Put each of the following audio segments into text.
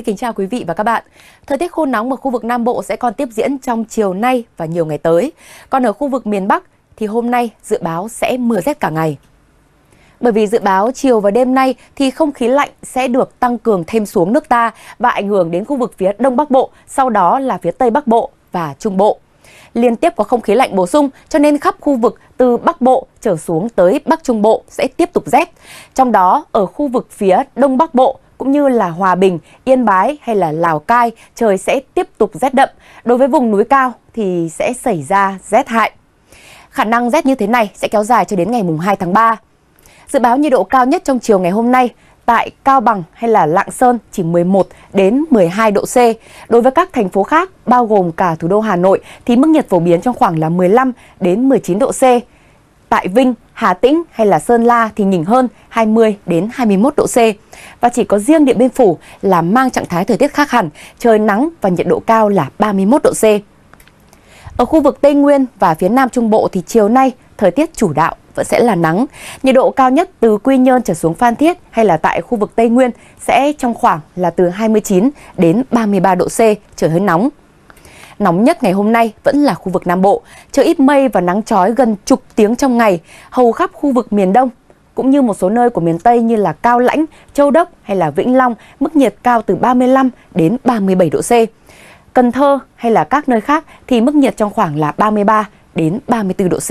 Xin kính chào quý vị và các bạn. Thời tiết khô nóng ở khu vực Nam Bộ sẽ còn tiếp diễn trong chiều nay và nhiều ngày tới. Còn ở khu vực miền Bắc thì hôm nay dự báo sẽ mưa rét cả ngày. Bởi vì dự báo chiều và đêm nay thì không khí lạnh sẽ được tăng cường thêm xuống nước ta và ảnh hưởng đến khu vực phía Đông Bắc Bộ, sau đó là phía Tây Bắc Bộ và Trung Bộ. Liên tiếp có không khí lạnh bổ sung cho nên khắp khu vực từ Bắc Bộ trở xuống tới Bắc Trung Bộ sẽ tiếp tục rét. Trong đó ở khu vực phía Đông Bắc Bộ cũng như là Hòa Bình, Yên Bái hay là Lào Cai trời sẽ tiếp tục rét đậm. Đối với vùng núi cao thì sẽ xảy ra rét hại. Khả năng rét như thế này sẽ kéo dài cho đến ngày mùng 2 tháng 3. Dự báo nhiệt độ cao nhất trong chiều ngày hôm nay tại Cao Bằng hay là Lạng Sơn chỉ 11 đến 12 độ C. Đối với các thành phố khác bao gồm cả thủ đô Hà Nội thì mức nhiệt phổ biến trong khoảng là 15 đến 19 độ C. Tại Vinh, Hà Tĩnh hay là Sơn La thì nhỉnh hơn 20 đến 21 độ C. Và chỉ có riêng Điện Biên Phủ là mang trạng thái thời tiết khác hẳn, trời nắng và nhiệt độ cao là 31 độ C. Ở khu vực Tây Nguyên và phía Nam Trung Bộ thì chiều nay thời tiết chủ đạo vẫn sẽ là nắng. Nhiệt độ cao nhất từ Quy Nhơn trở xuống Phan Thiết hay là tại khu vực Tây Nguyên sẽ trong khoảng là từ 29 đến 33 độ C, trời hơi nóng. Nóng nhất ngày hôm nay vẫn là khu vực Nam Bộ, trời ít mây và nắng chói gần chục tiếng trong ngày, hầu khắp khu vực miền Đông, cũng như một số nơi của miền Tây như là Cao Lãnh, Châu Đốc hay là Vĩnh Long, mức nhiệt cao từ 35 đến 37 độ C. Cần Thơ hay là các nơi khác thì mức nhiệt trong khoảng là 33 đến 34 độ C.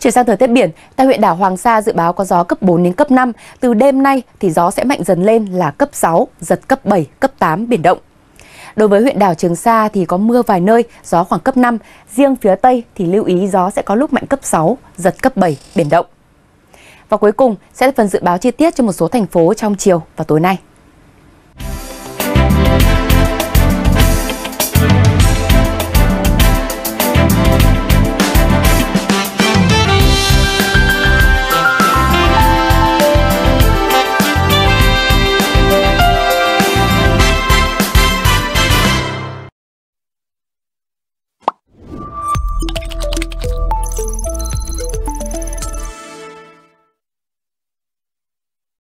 Chuyển sang thời tiết biển, tại huyện đảo Hoàng Sa dự báo có gió cấp 4 đến cấp 5, từ đêm nay thì gió sẽ mạnh dần lên là cấp 6, giật cấp 7, cấp 8 biển động. Đối với huyện đảo Trường Sa thì có mưa vài nơi, gió khoảng cấp 5, riêng phía Tây thì lưu ý gió sẽ có lúc mạnh cấp 6, giật cấp 7 biển động. Và cuối cùng sẽ là phần dự báo chi tiết cho một số thành phố trong chiều và tối nay.